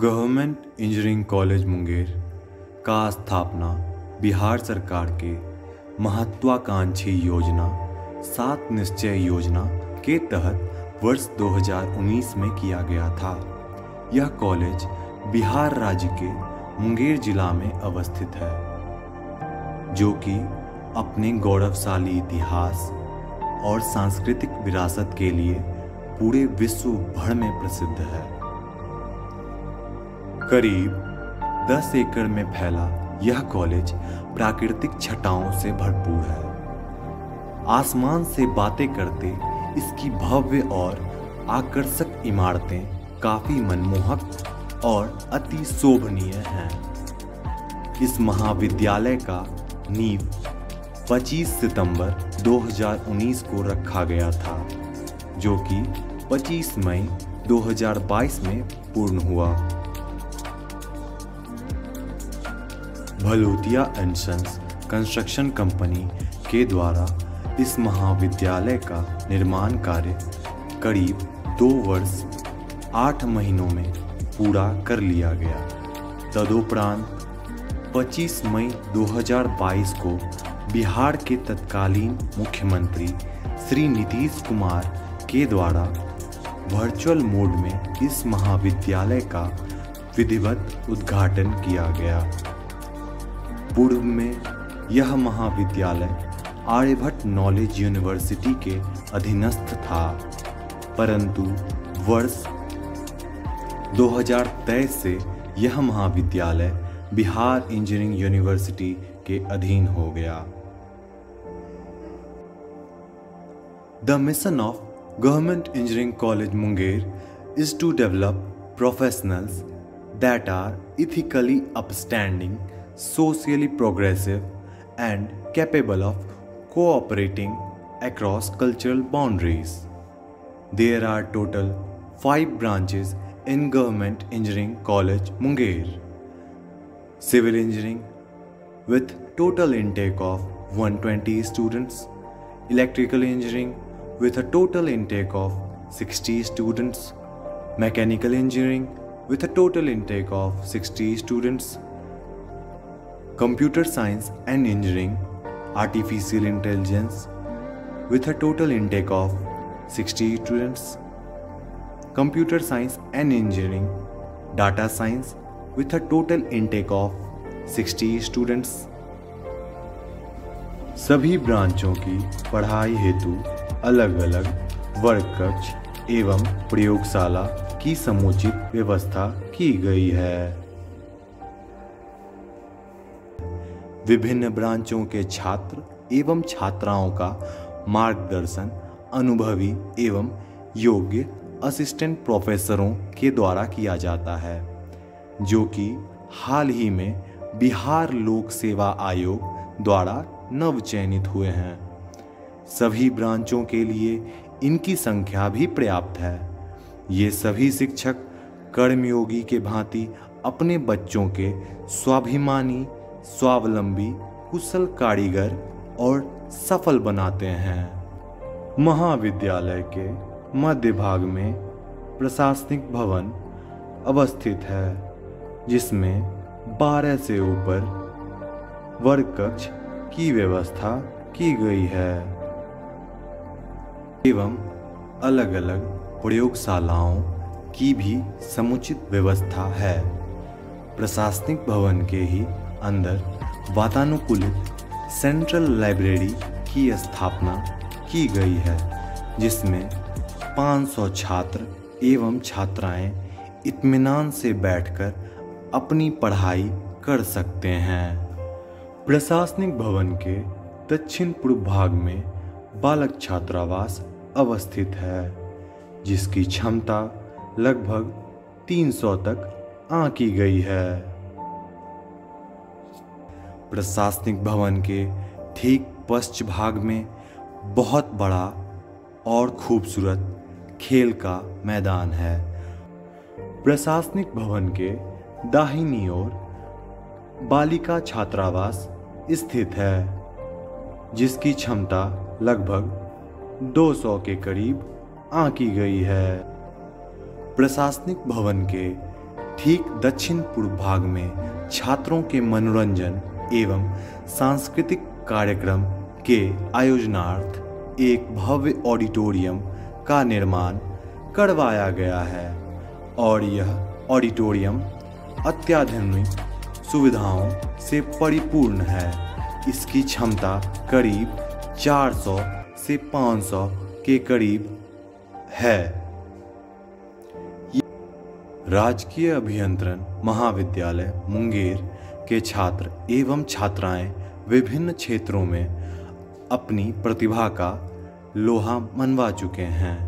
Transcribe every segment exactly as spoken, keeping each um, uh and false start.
Government engineering college Munger का स्थापना बिहार सरकार के महत्वाकांक्षी योजना सात निश्चय योजना के तहत वर्ष दो हज़ार उन्नीस में किया गया था। यह कॉलेज बिहार राज्य के मुंगेर जिला में अवस्थित है, जो कि अपने गौरवशाली इतिहास और सांस्कृतिक विरासत के लिए पूरे विश्व भर में प्रसिद्ध है। करीब दस एकड़ में फैला यह कॉलेज प्राकृतिक छटाओं से भरपूर है। आसमान से बातें करते इसकी भव्य और आकर्षक इमारतें काफी मनमोहक और अति शोभनीय हैं। इस महाविद्यालय का नींव पच्चीस सितंबर दो हज़ार उन्नीस को रखा गया था, जो कि पच्चीस मई दो हज़ार बाईस में पूर्ण हुआ। Bhalotia and sons construction company के द्वारा इस महाविद्यालय का निर्माण कार्य करीब दो वर्ष आठ महीनों में पूरा कर लिया गया। तदुपरांत पच्चीस मई दो हज़ार बाईस को बिहार के तत्कालीन मुख्यमंत्री श्री नीतीश कुमार के द्वारा वर्चुअल मोड में इस महाविद्यालय का विधिवत उद्घाटन किया गया। पूर्व में यह महाविद्यालय आर्यभट्ट नॉलेज यूनिवर्सिटी के अधीनस्थ था, परंतु वर्ष दो हज़ार तेईस से यह महाविद्यालय बिहार इंजीनियरिंग यूनिवर्सिटी के अधीन हो गया। The mission of government engineering college Munger is to develop professionals that are ethically upstanding, socially progressive and capable of cooperating across cultural boundaries. There are total five branches in government engineering college Munger: civil engineering with total intake of one hundred twenty students, electrical engineering with a total intake of sixty students, mechanical engineering with a total intake of sixty students, computer science and engineering, artificial intelligence with a total intake of sixty students, computer science and engineering, data science with a total intake of साठ students. सभी ब्रांचों की पढ़ाई हेतु अलग अलग वर्गकक्ष एवं प्रयोगशाला की समुचित व्यवस्था की गई है। विभिन्न ब्रांचों के छात्र एवं छात्राओं का मार्गदर्शन अनुभवी एवं योग्य असिस्टेंट प्रोफेसरों के द्वारा किया जाता है, जो कि हाल ही में बिहार लोक सेवा आयोग द्वारा नवचयनित हुए हैं। सभी ब्रांचों के लिए इनकी संख्या भी पर्याप्त है। ये सभी शिक्षक कर्मयोगी के भांति अपने बच्चों के स्वाभिमानी, स्वावलंबी, कुशल कारीगर और सफल बनाते हैं। महाविद्यालय के मध्य भाग में प्रशासनिक भवन अवस्थित है, जिसमें बारह से ऊपर वर्गकक्ष की व्यवस्था की गई है एवं अलग अलग प्रयोगशालाओं की भी समुचित व्यवस्था है। प्रशासनिक भवन के ही अंदर वातानुकूलित सेंट्रल लाइब्रेरी की स्थापना की गई है, जिसमें पाँच सौ छात्र एवं छात्राएं इत्मीनान से बैठकर अपनी पढ़ाई कर सकते हैं। प्रशासनिक भवन के दक्षिण पूर्व भाग में बालक छात्रावास अवस्थित है, जिसकी क्षमता लगभग तीन सौ तक आंकी गई है। प्रशासनिक भवन के ठीक पश्चिम भाग में बहुत बड़ा और खूबसूरत खेल का मैदान है। प्रशासनिक भवन के दाहिनी ओर बालिका छात्रावास स्थित है, जिसकी क्षमता लगभग दो सौ के करीब आंकी गई है। प्रशासनिक भवन के ठीक दक्षिण पूर्व भाग में छात्रों के मनोरंजन एवं सांस्कृतिक कार्यक्रम के आयोजनार्थ एक भव्य ऑडिटोरियम का निर्माण करवाया गया है और यह ऑडिटोरियम अत्याधुनिक सुविधाओं से परिपूर्ण है। इसकी क्षमता करीब चार सौ से पाँच सौ के करीब है। राजकीय अभियंत्रण महाविद्यालय मुंगेर के छात्र एवं छात्राएं विभिन्न क्षेत्रों में अपनी प्रतिभा का लोहा मनवा चुके हैं।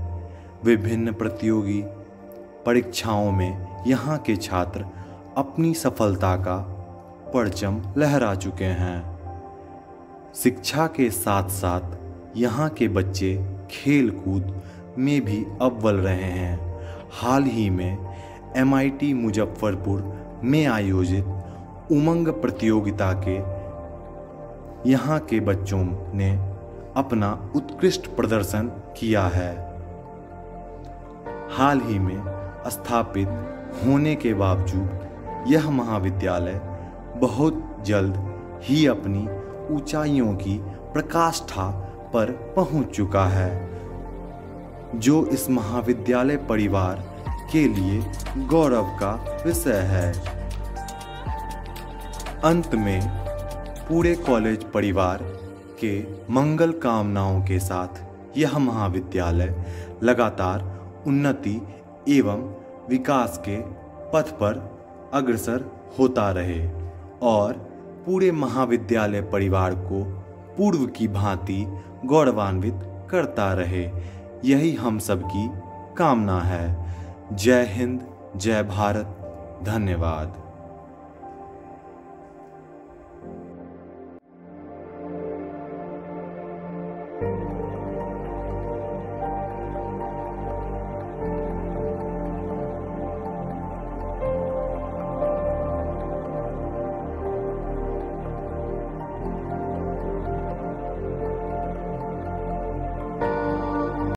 विभिन्न प्रतियोगी परीक्षाओं में यहाँ के छात्र अपनी सफलता का परचम लहरा चुके हैं। शिक्षा के साथ साथ यहाँ के बच्चे खेलकूद में भी अव्वल रहे हैं। हाल ही में एम आई टी मुजफ्फरपुर में आयोजित उमंग प्रतियोगिता के यहाँ के बच्चों ने अपना उत्कृष्ट प्रदर्शन किया है। हाल ही में स्थापित होने के बावजूद यह महाविद्यालय बहुत जल्द ही अपनी ऊंचाइयों की प्रकाष्ठा पर पहुंच चुका है, जो इस महाविद्यालय परिवार के लिए गौरव का विषय है। अंत में पूरे कॉलेज परिवार के मंगल कामनाओं के साथ यह महाविद्यालय लगातार उन्नति एवं विकास के पथ पर अग्रसर होता रहे और पूरे महाविद्यालय परिवार को पूर्व की भांति गौरवान्वित करता रहे, यही हम सबकी कामना है। जय हिंद, जय भारत, धन्यवाद।